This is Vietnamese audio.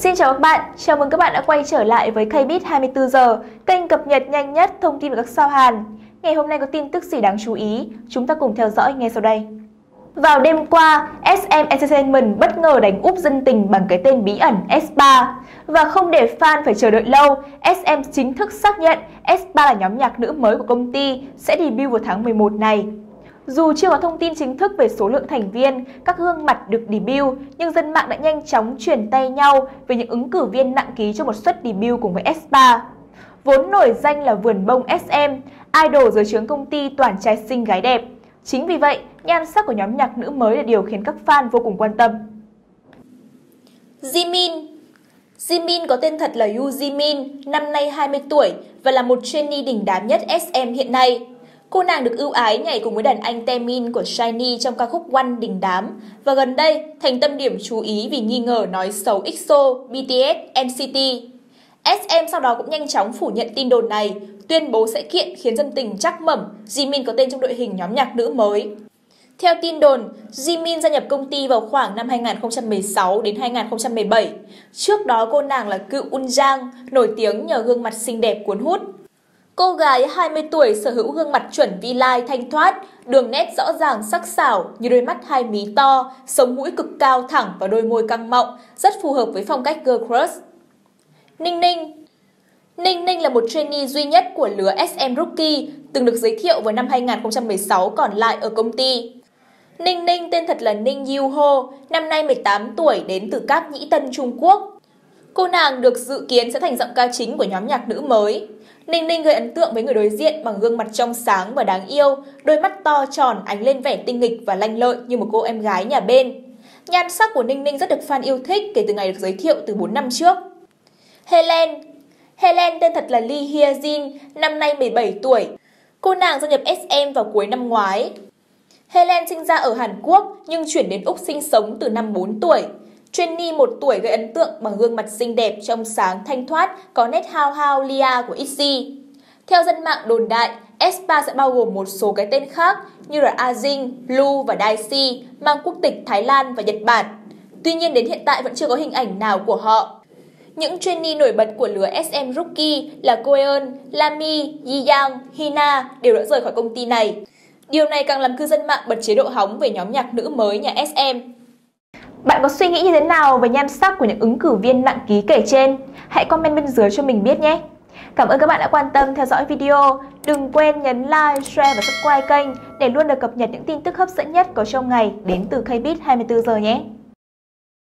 Xin chào các bạn, chào mừng các bạn đã quay trở lại với KBIZ 24h, kênh cập nhật nhanh nhất thông tin về các sao Hàn. Ngày hôm nay có tin tức gì đáng chú ý, chúng ta cùng theo dõi ngay sau đây. Vào đêm qua, SM Entertainment bất ngờ đánh úp dân tình bằng cái tên bí ẩn aespa. Và không để fan phải chờ đợi lâu, SM chính thức xác nhận aespa là nhóm nhạc nữ mới của công ty sẽ debut vào tháng 11 này. Dù chưa có thông tin chính thức về số lượng thành viên, các gương mặt được debut, nhưng dân mạng đã nhanh chóng truyền tay nhau về những ứng cử viên nặng ký cho một suất debut cùng với aespa. Vốn nổi danh là vườn bông SM, idol dưới trướng công ty toàn trai xinh gái đẹp. Chính vì vậy, nhan sắc của nhóm nhạc nữ mới là điều khiến các fan vô cùng quan tâm. Jimin có tên thật là Yu Jimin, năm nay 20 tuổi và là một trainee đỉnh đám nhất SM hiện nay. Cô nàng được ưu ái nhảy cùng với đàn anh Taemin của SHINee trong ca khúc One đình đám và gần đây thành tâm điểm chú ý vì nghi ngờ nói xấu EXO, BTS, NCT. SM sau đó cũng nhanh chóng phủ nhận tin đồn này, tuyên bố sẽ kiện khiến dân tình trắc mẩm Jimin có tên trong đội hình nhóm nhạc nữ mới. Theo tin đồn, Jimin gia nhập công ty vào khoảng năm 2016 đến 2017. Trước đó cô nàng là cựu Unjang, nổi tiếng nhờ gương mặt xinh đẹp cuốn hút. Cô gái 20 tuổi sở hữu gương mặt chuẩn vi lai thanh thoát, đường nét rõ ràng sắc sảo như đôi mắt hai mí to, sống mũi cực cao thẳng và đôi môi căng mọng, rất phù hợp với phong cách girl crush. Ning Ning là một trainee duy nhất của lứa SM Rookie, từng được giới thiệu vào năm 2016 còn lại ở công ty. Ning Ning tên thật là Ning Yizhuo, năm nay 18 tuổi, đến từ Cáp Nhĩ Tân, Trung Quốc. Cô nàng được dự kiến sẽ thành giọng ca chính của nhóm nhạc nữ mới. Ning Ning gây ấn tượng với người đối diện bằng gương mặt trong sáng và đáng yêu, đôi mắt to tròn ánh lên vẻ tinh nghịch và lanh lợi như một cô em gái nhà bên. Nhan sắc của Ning Ning rất được fan yêu thích kể từ ngày được giới thiệu từ 4 năm trước. Helen tên thật là Lee Hyejin, năm nay 17 tuổi. Cô nàng gia nhập SM vào cuối năm ngoái. Helen sinh ra ở Hàn Quốc nhưng chuyển đến Úc sinh sống từ năm 4 tuổi. Trainee 1 tuổi gây ấn tượng bằng gương mặt xinh đẹp, trong sáng, thanh thoát, có nét hao hao Lia của ITZY. Theo dân mạng đồn đại, aespa sẽ bao gồm một số cái tên khác như là A-Zing, Lu và Daisy, mang quốc tịch Thái Lan và Nhật Bản. Tuy nhiên đến hiện tại vẫn chưa có hình ảnh nào của họ. Những trainee nổi bật của lứa SM Rookie là Koeun, Lami, Yi Yang, Hina đều đã rời khỏi công ty này. Điều này càng làm cư dân mạng bật chế độ hóng về nhóm nhạc nữ mới nhà SM. Bạn có suy nghĩ như thế nào về nhan sắc của những ứng cử viên nặng ký kể trên? Hãy comment bên dưới cho mình biết nhé! Cảm ơn các bạn đã quan tâm theo dõi video. Đừng quên nhấn like, share và subscribe kênh để luôn được cập nhật những tin tức hấp dẫn nhất có trong ngày đến từ KBIZ 24h nhé!